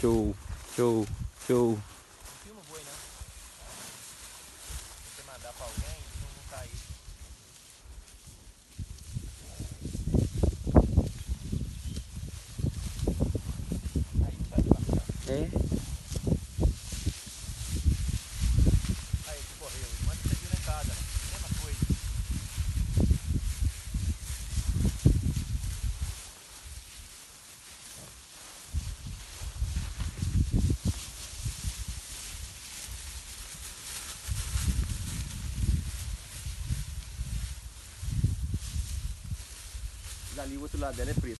Show, show, show. Filma o boi, né? Você mandar pra alguém, então não tá aí. Aí tá debaixo. É? Aí tu correu. Manda você vir na casa. Mesma coisa. Ali o outro lado dela é preto.